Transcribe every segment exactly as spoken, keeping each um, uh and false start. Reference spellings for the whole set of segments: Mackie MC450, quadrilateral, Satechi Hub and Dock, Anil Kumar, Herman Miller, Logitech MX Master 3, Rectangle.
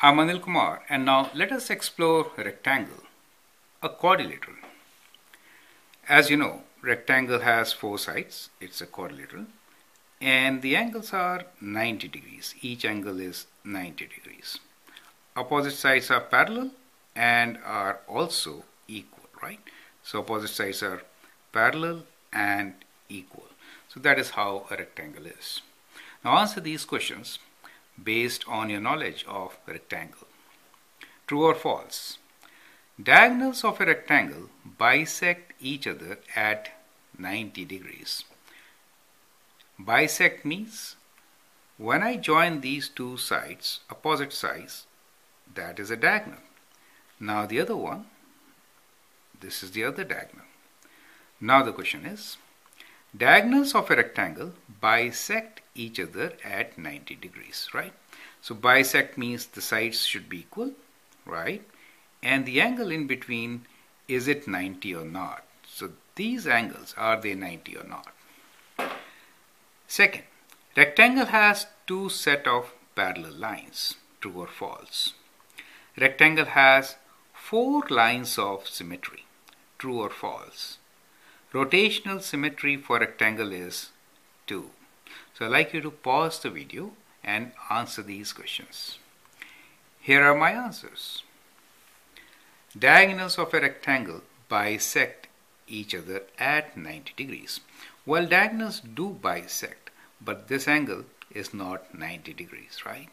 I'm Anil Kumar, and now let us explore a rectangle, a quadrilateral. As you know, rectangle has four sides, it's a quadrilateral, and the angles are ninety degrees, each angle is ninety degrees. Opposite sides are parallel and are also equal, right? So opposite sides are parallel and equal. So that is how a rectangle is. Now answer these questions based on your knowledge of a rectangle. True or false? Diagonals of a rectangle bisect each other at ninety degrees. Bisect means when I join these two sides, opposite sides, that is a diagonal. Now the other one, this is the other diagonal. Now the question is, diagonals of a rectangle bisect each other at ninety degrees, right? So bisect means the sides should be equal, right? And the angle in between, is it ninety or not? So these angles, are they ninety or not? Second, rectangle has two set of parallel lines, true or false. Rectangle has four lines of symmetry, true or false. Rotational symmetry for rectangle is two. So I'd like you to pause the video and answer these questions. Here are my answers. Diagonals of a rectangle bisect each other at ninety degrees. Well, diagonals do bisect, but this angle is not ninety degrees, right?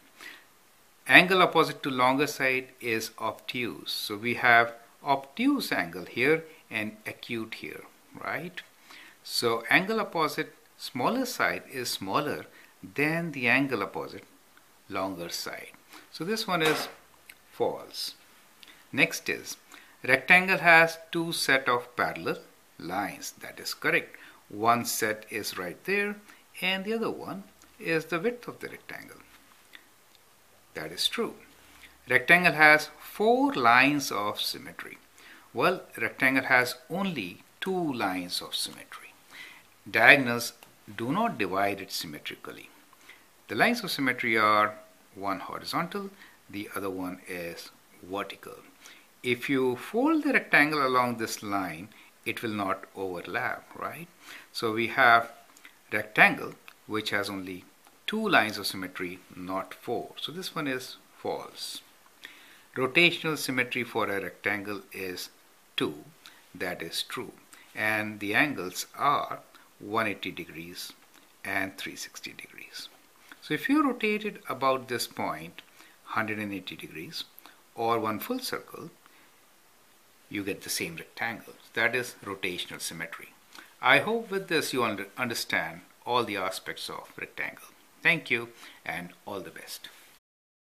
Angle opposite to longer side is obtuse. So we have obtuse angle here and acute here, right? So angle opposite smaller side is smaller than the angle opposite longer side. So this one is false. Next is, rectangle has two set of parallel lines. That is correct. One set is right there and the other one is the width of the rectangle. That is true. Rectangle has four lines of symmetry. Well, rectangle has only two lines of symmetry. Diagonals do not divide it symmetrically. The lines of symmetry are one horizontal, the other one is vertical. If you fold the rectangle along this line, it will not overlap, right? So we have rectangle which has only two lines of symmetry, not four. So this one is false. Rotational symmetry for a rectangle is two. That is true. And the angles are one hundred eighty degrees and three hundred sixty degrees. So if you rotate it about this point, one hundred eighty degrees, or one full circle, you get the same rectangle. That is rotational symmetry. I hope with this you understand all the aspects of rectangle. Thank you and all the best.